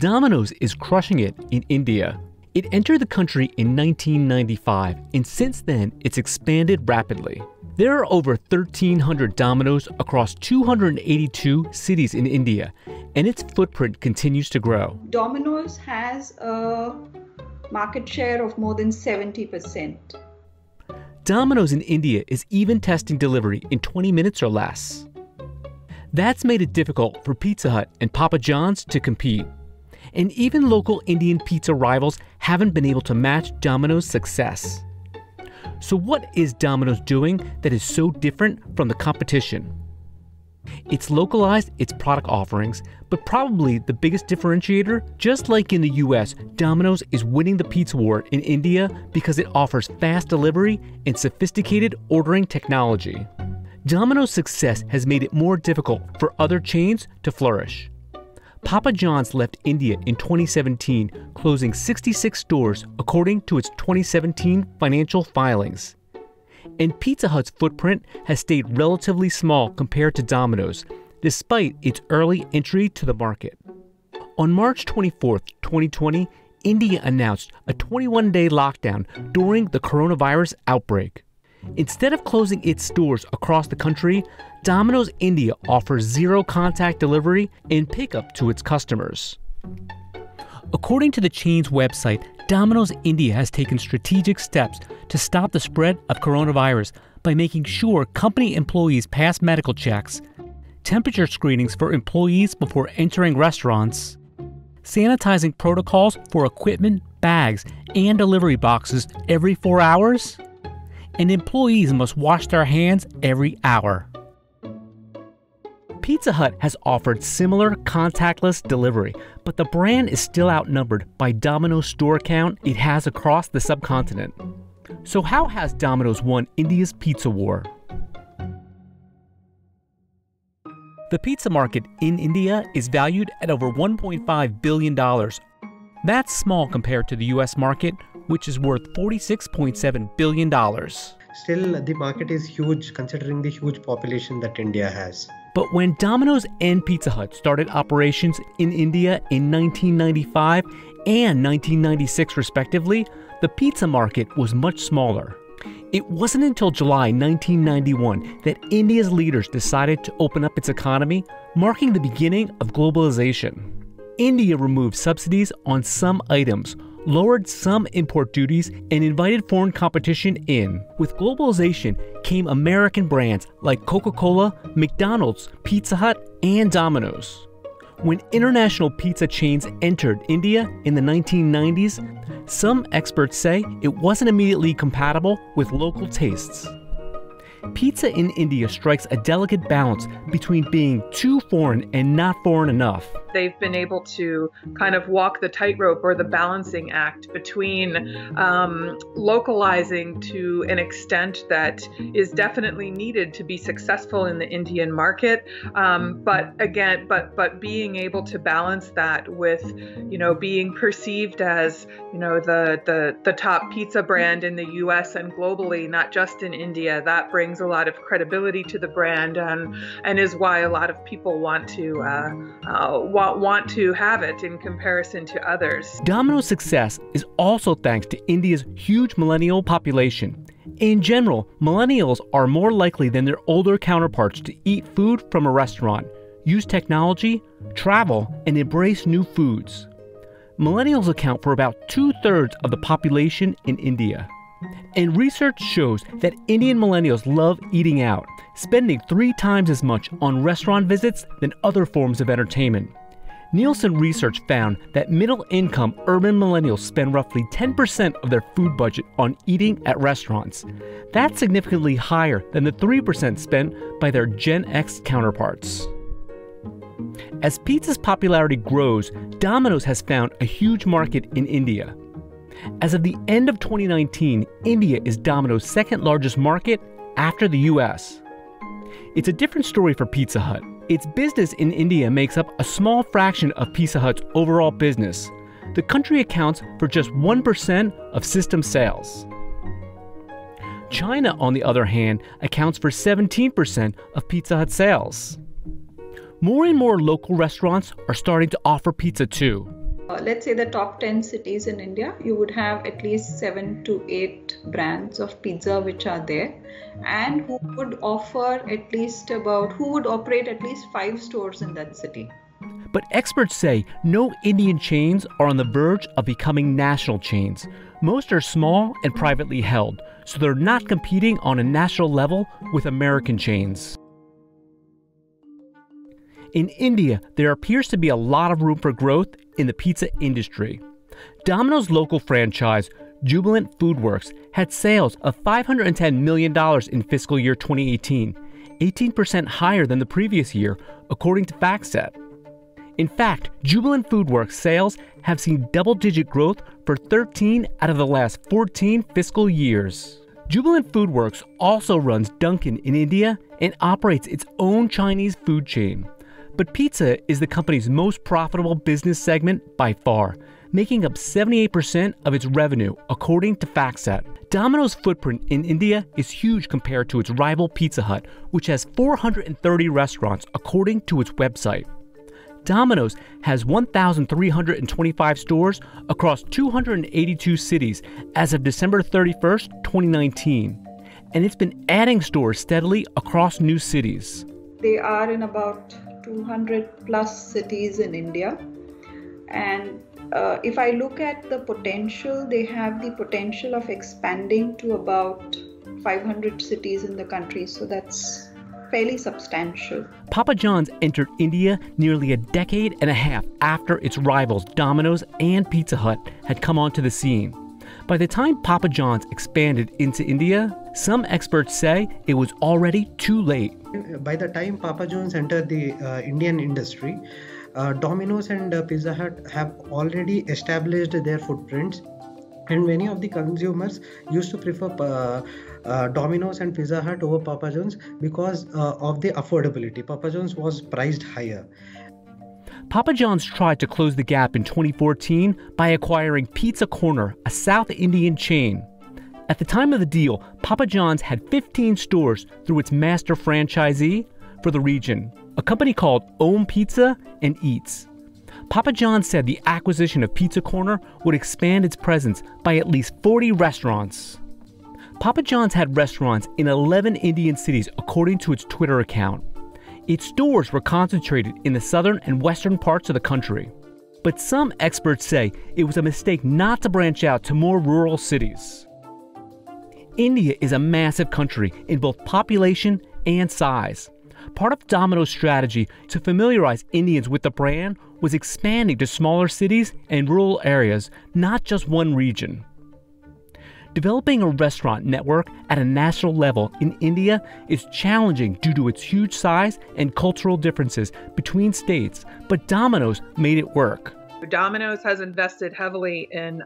Domino's is crushing it in India. It entered the country in 1995, and since then, it's expanded rapidly. There are over 1,300 Domino's across 282 cities in India, and its footprint continues to grow. Domino's has a market share of more than 70%. Domino's in India is even testing delivery in 20 minutes or less. That's made it difficult for Pizza Hut and Papa John's to compete. And even local Indian pizza rivals haven't been able to match Domino's success. So what is Domino's doing that is so different from the competition? It's localized its product offerings, but probably the biggest differentiator, just like in the US, Domino's is winning the pizza war in India because it offers fast delivery and sophisticated ordering technology. Domino's success has made it more difficult for other chains to flourish. Papa John's left India in 2017, closing 66 stores according to its 2017 financial filings. And Pizza Hut's footprint has stayed relatively small compared to Domino's, despite its early entry to the market. On March 24, 2020, India announced a 21-day lockdown during the coronavirus outbreak. Instead of closing its stores across the country, Domino's India offers zero-contact delivery and pickup to its customers. According to the chain's website, Domino's India has taken strategic steps to stop the spread of coronavirus by making sure company employees pass medical checks, temperature screenings for employees before entering restaurants, sanitizing protocols for equipment, bags, and delivery boxes every 4 hours, and employees must wash their hands every hour. Pizza Hut has offered similar contactless delivery, but the brand is still outnumbered by Domino's store count it has across the subcontinent. So how has Domino's won India's pizza war? The pizza market in India is valued at over $1.5 billion. That's small compared to the US market, which is worth $46.7 billion. Still, the market is huge considering the huge population that India has. But when Domino's and Pizza Hut started operations in India in 1995 and 1996 respectively, the pizza market was much smaller. It wasn't until July 1991 that India's leaders decided to open up its economy, marking the beginning of globalization. India removed subsidies on some items, lowered some import duties, and invited foreign competition in. With globalization came American brands like Coca-Cola, McDonald's, Pizza Hut, and Domino's. When international pizza chains entered India in the 1990s, some experts say it wasn't immediately compatible with local tastes. Pizza in India strikes a delicate balance between being too foreign and not foreign enough. They've been able to kind of walk the tightrope or the balancing act between localizing to an extent that is definitely needed to be successful in the Indian market, but being able to balance that with, you know, being perceived as, you know, the top pizza brand in the U.S. and globally, not just in India. That brings a lot of credibility to the brand and is why a lot of people want to have it in comparison to others. Domino's success is also thanks to India's huge millennial population. In general, millennials are more likely than their older counterparts to eat food from a restaurant, use technology, travel, and embrace new foods. Millennials account for about 2/3 of the population in India. And research shows that Indian millennials love eating out, spending 3 times as much on restaurant visits than other forms of entertainment. Nielsen research found that middle-income urban millennials spend roughly 10% of their food budget on eating at restaurants. That's significantly higher than the 3% spent by their Gen X counterparts. As pizza's popularity grows, Domino's has found a huge market in India. As of the end of 2019, India is Domino's second largest market after the US. It's a different story for Pizza Hut. Its business in India makes up a small fraction of Pizza Hut's overall business. The country accounts for just 1% of system sales. China, on the other hand, accounts for 17% of Pizza Hut sales. More and more local restaurants are starting to offer pizza too. Let's say the top 10 cities in India, you would have at least 7 to 8 brands of pizza which are there, and who would operate at least 5 stores in that city. But experts say no Indian chains are on the verge of becoming national chains. Most are small and privately held, so they're not competing on a national level with American chains. In India, there appears to be a lot of room for growth in the pizza industry. Domino's local franchise, Jubilant Foodworks, had sales of $510 million in fiscal year 2018, 18% higher than the previous year, according to FactSet. In fact, Jubilant Foodworks sales have seen double-digit growth for 13 out of the last 14 fiscal years. Jubilant Foodworks also runs Dunkin' in India and operates its own Chinese food chain. But pizza is the company's most profitable business segment by far, making up 78% of its revenue, according to FactSet. Domino's footprint in India is huge compared to its rival Pizza Hut, which has 430 restaurants, according to its website. Domino's has 1,325 stores across 282 cities as of December 31st, 2019, and it's been adding stores steadily across new cities. They are in about 200 plus cities in India, and if I look at the potential, they have the potential of expanding to about 500 cities in the country, so that's fairly substantial. Papa John's entered India nearly a decade and a half after its rivals Domino's and Pizza Hut had come onto the scene. By the time Papa John's expanded into India, some experts say it was already too late. By the time Papa John's entered the Indian industry, Domino's and Pizza Hut have already established their footprints, and many of the consumers used to prefer Domino's and Pizza Hut over Papa John's because of the affordability. Papa John's was priced higher. Papa John's tried to close the gap in 2014 by acquiring Pizza Corner, a South Indian chain. At the time of the deal, Papa John's had 15 stores through its master franchisee for the region, a company called Om Pizza and Eats. Papa John's said the acquisition of Pizza Corner would expand its presence by at least 40 restaurants. Papa John's had restaurants in 11 Indian cities, according to its Twitter account. Its stores were concentrated in the southern and western parts of the country. But some experts say it was a mistake not to branch out to more rural cities. India is a massive country in both population and size. Part of Domino's strategy to familiarize Indians with the brand was expanding to smaller cities and rural areas, not just one region. Developing a restaurant network at a national level in India is challenging due to its huge size and cultural differences between states, but Domino's made it work. Domino's has invested heavily in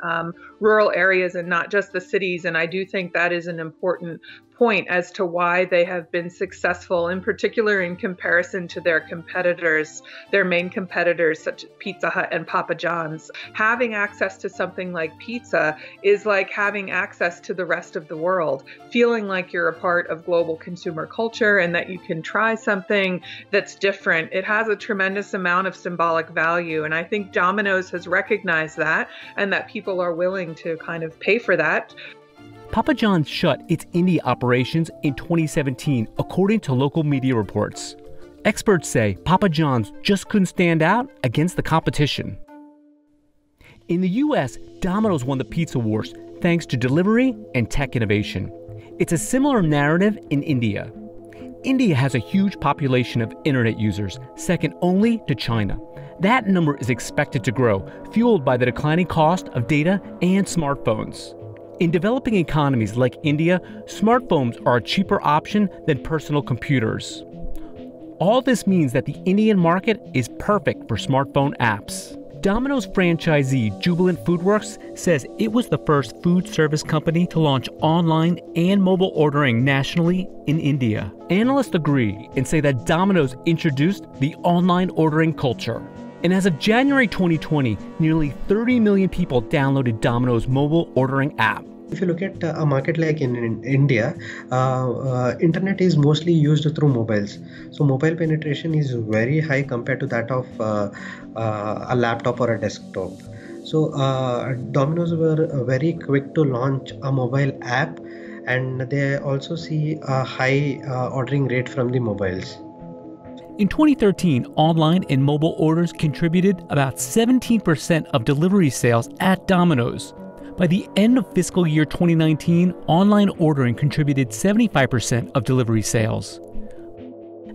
rural areas and not just the cities, and I do think that is an important point as to why they have been successful, in particular in comparison to their competitors, their main competitors such as Pizza Hut and Papa John's. Having access to something like pizza is like having access to the rest of the world, feeling like you're a part of global consumer culture and that you can try something that's different. It has a tremendous amount of symbolic value, and I think Domino's has recognized that and that people are willing to kind of pay for that. Papa John's shut its India operations in 2017, according to local media reports. Experts say Papa John's just couldn't stand out against the competition. In the US, Domino's won the pizza wars thanks to delivery and tech innovation. It's a similar narrative in India. India has a huge population of internet users, second only to China. That number is expected to grow, fueled by the declining cost of data and smartphones. In developing economies like India, smartphones are a cheaper option than personal computers. All this means that the Indian market is perfect for smartphone apps. Domino's franchisee Jubilant Foodworks says it was the first food service company to launch online and mobile ordering nationally in India. Analysts agree and say that Domino's introduced the online ordering culture. And as of January 2020, nearly 30 million people downloaded Domino's mobile ordering app. If you look at a market like in India, internet is mostly used through mobiles. So mobile penetration is very high compared to that of a laptop or a desktop. So Domino's were very quick to launch a mobile app, and they also see a high ordering rate from the mobiles. In 2013, online and mobile orders contributed about 17% of delivery sales at Domino's. By the end of fiscal year 2019, online ordering contributed 75% of delivery sales.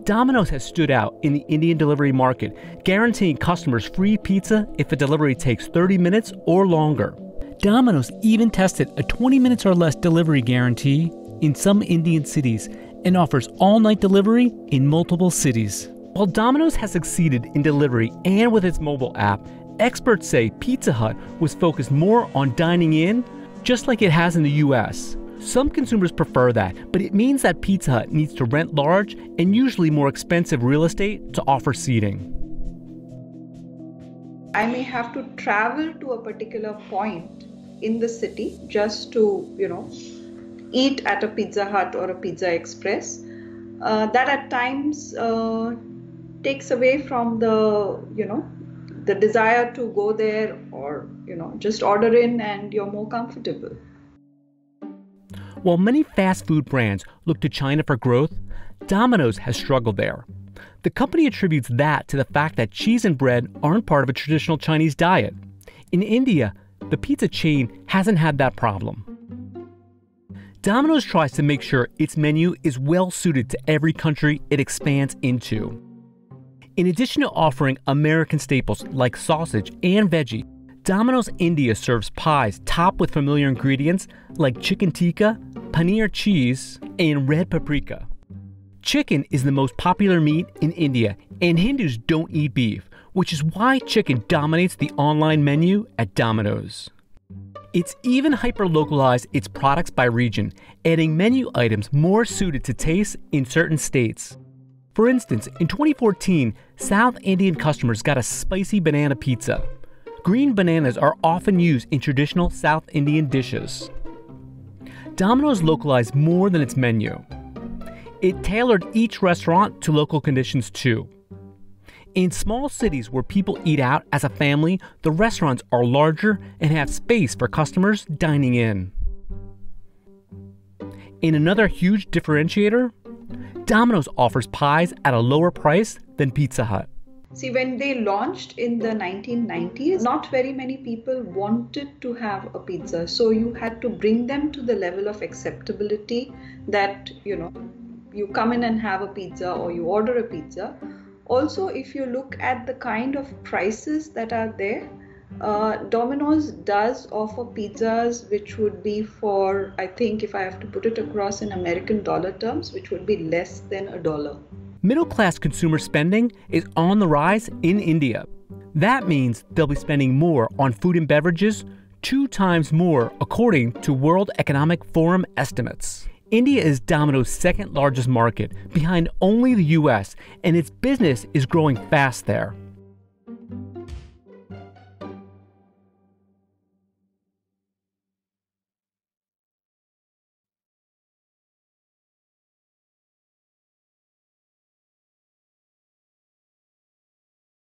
Domino's has stood out in the Indian delivery market, guaranteeing customers free pizza if a delivery takes 30 minutes or longer. Domino's even tested a 20 minutes or less delivery guarantee in some Indian cities and offers all-night delivery in multiple cities. While Domino's has succeeded in delivery and with its mobile app, experts say Pizza Hut was focused more on dining in, just like it has in the US. Some consumers prefer that, but it means that Pizza Hut needs to rent large and usually more expensive real estate to offer seating. I may have to travel to a particular point in the city just to, eat at a Pizza Hut or a Pizza Express. That at times takes away from the, the desire to go there or, just order in and you're more comfortable. While many fast food brands look to China for growth, Domino's has struggled there. The company attributes that to the fact that cheese and bread aren't part of a traditional Chinese diet. In India, the pizza chain hasn't had that problem. Domino's tries to make sure its menu is well suited to every country it expands into. In addition to offering American staples like sausage and veggie, Domino's India serves pies topped with familiar ingredients like chicken tikka, paneer cheese, and red paprika. Chicken is the most popular meat in India, and Hindus don't eat beef, which is why chicken dominates the online menu at Domino's. It's even hyper-localized its products by region, adding menu items more suited to taste in certain states. For instance, in 2014, South Indian customers got a spicy banana pizza. Green bananas are often used in traditional South Indian dishes. Domino's localized more than its menu. It tailored each restaurant to local conditions too. In small cities where people eat out as a family, the restaurants are larger and have space for customers dining in. In another huge differentiator, Domino's offers pies at a lower price than Pizza Hut. See, when they launched in the 1990s, not very many people wanted to have a pizza. So you had to bring them to the level of acceptability that, you come in and have a pizza or you order a pizza. Also, if you look at the kind of prices that are there, Domino's does offer pizzas which would be for, I think if I have to put it across in American dollar terms, which would be less than $1. Middle-class consumer spending is on the rise in India. That means they'll be spending more on food and beverages, 2 times more according to World Economic Forum estimates. India is Domino's second largest market, behind only the US, and its business is growing fast there.